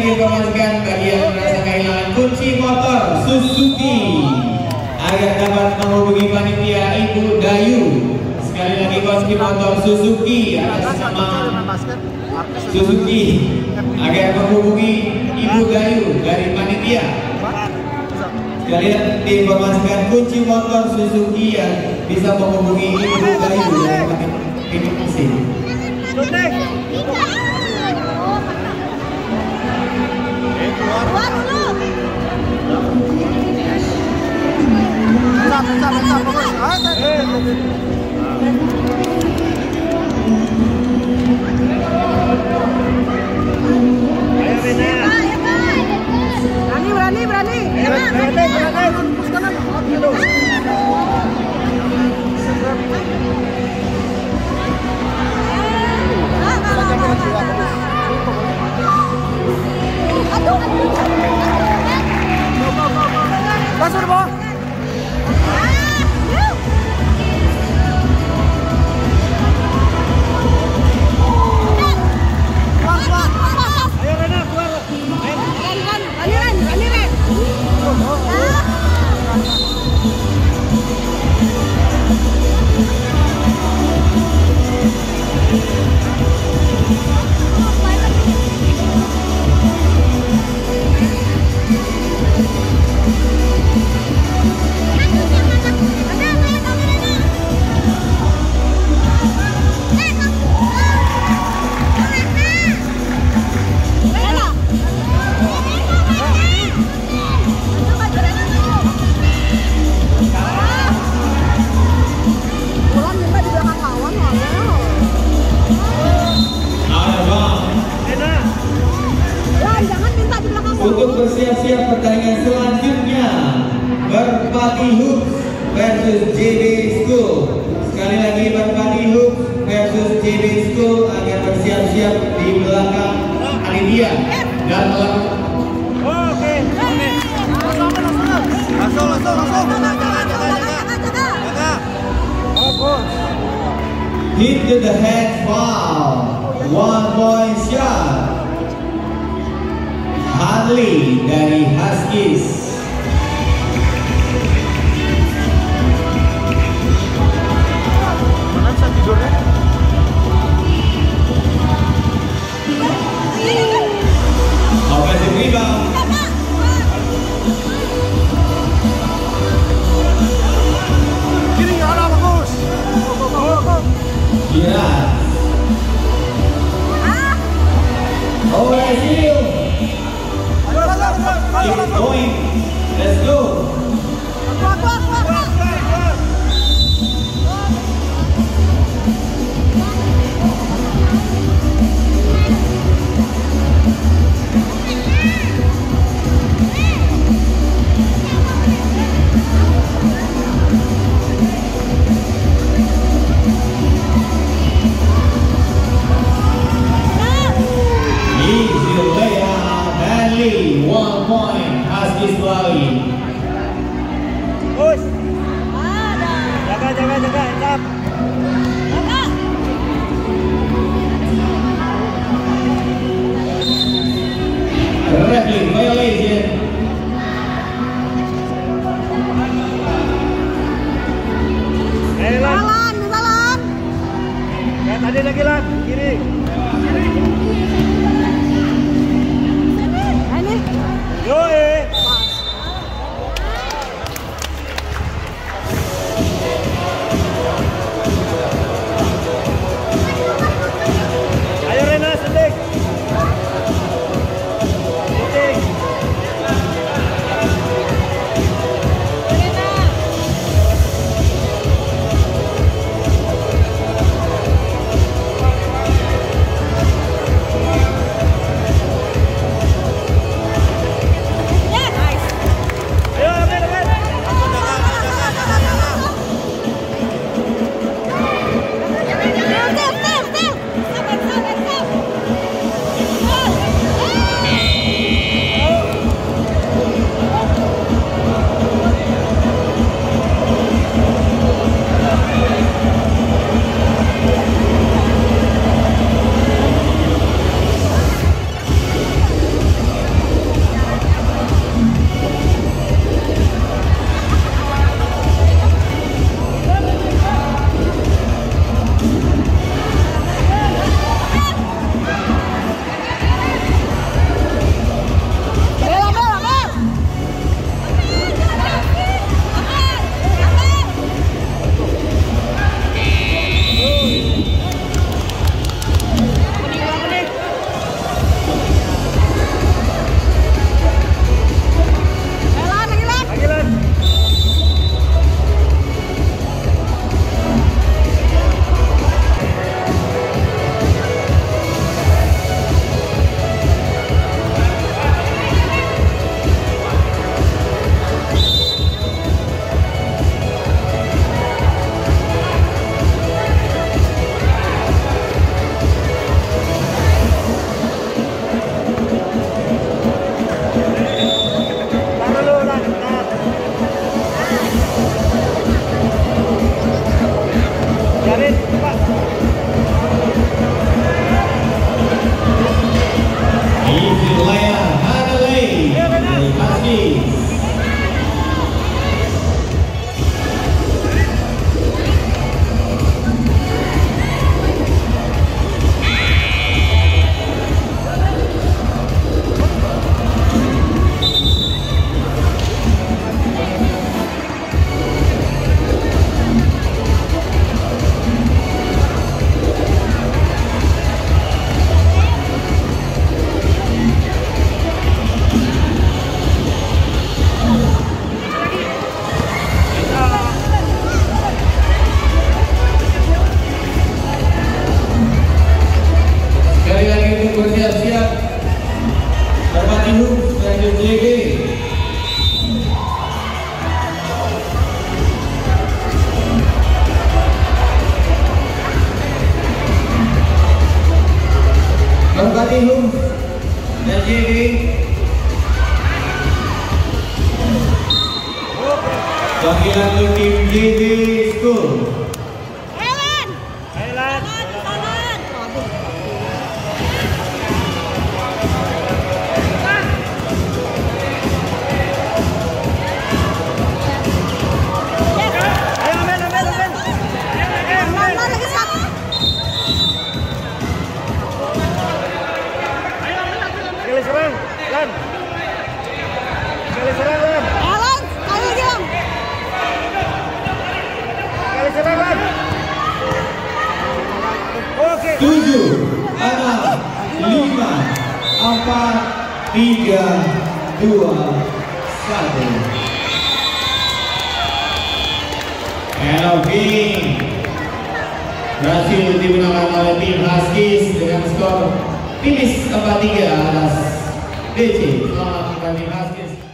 diinformasikan bagi yang merasa kehilangan kunci motor Suzuki agar dapat menghubungi panitia Ibu Dayu. Sekali lagi, kunci motor Suzuki atas nama Suzuki agar menghubungi Ibu Dayu dari panitia. Sekalian diinformasikan kunci motor Suzuki yang bisa menghubungi Ibu Dayu dari panitia. Bersiap-siap pertandingan selanjutnya Berpati Hoops versus JB School. Sekali lagi, Berpati Hoops versus JB School akan bersiap-siap di belakang Ali Dia dan hit to the head foul, 1 point shot. Ali dari Huskies. Ayo Rena, sedek. dari layar Hartley dari Huskies. Skor finish 4-3 atas DC. Selamat kami Huskies.